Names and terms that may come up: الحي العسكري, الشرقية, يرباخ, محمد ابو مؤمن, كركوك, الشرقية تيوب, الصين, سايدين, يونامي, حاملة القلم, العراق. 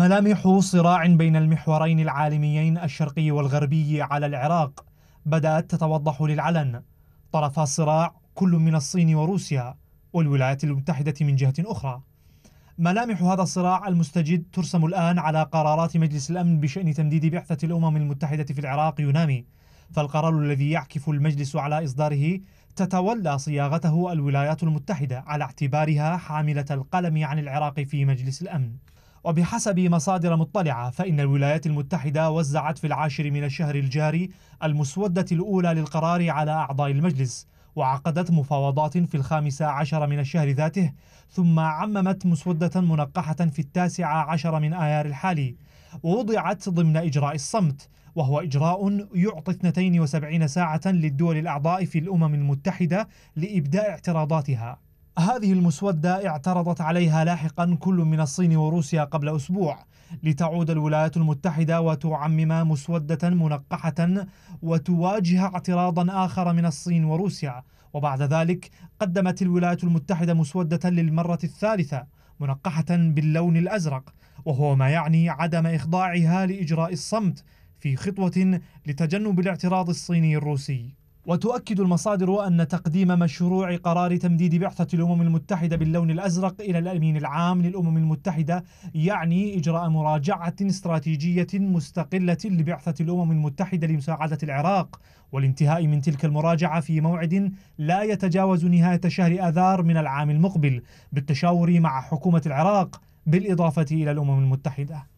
ملامح صراع بين المحورين العالميين الشرقي والغربي على العراق بدأت تتوضح للعلن. طرفا الصراع كل من الصين وروسيا والولايات المتحدة من جهة أخرى. ملامح هذا الصراع المستجد ترسم الآن على قرارات مجلس الأمن بشأن تمديد بعثة الأمم المتحدة في العراق يونامي، فالقرار الذي يعكف المجلس على إصداره تتولى صياغته الولايات المتحدة على اعتبارها حاملة القلم عن العراق في مجلس الأمن. وبحسب مصادر مطلعة فإن الولايات المتحدة وزعت في العاشر من الشهر الجاري المسودة الأولى للقرار على أعضاء المجلس، وعقدت مفاوضات في 15 من الشهر ذاته، ثم عممت مسودة منقحة في 19 من آيار الحالي ووضعت ضمن إجراء الصمت، وهو إجراء يعطي 72 ساعة للدول الأعضاء في الأمم المتحدة لإبداء اعتراضاتها. هذه المسودة اعترضت عليها لاحقا كل من الصين وروسيا قبل أسبوع، لتعود الولايات المتحدة وتعمم مسودة منقحة وتواجه اعتراضا آخر من الصين وروسيا. وبعد ذلك قدمت الولايات المتحدة مسودة للمرة الثالثة منقحة باللون الأزرق، وهو ما يعني عدم إخضاعها لإجراء الصمت في خطوة لتجنب الاعتراض الصيني الروسي. وتؤكد المصادر أن تقديم مشروع قرار تمديد بعثة الأمم المتحدة باللون الأزرق إلى الأمين العام للأمم المتحدة يعني إجراء مراجعة استراتيجية مستقلة لبعثة الأمم المتحدة لمساعدة العراق، والانتهاء من تلك المراجعة في موعد لا يتجاوز نهاية شهر آذار من العام المقبل بالتشاور مع حكومة العراق بالإضافة إلى الأمم المتحدة.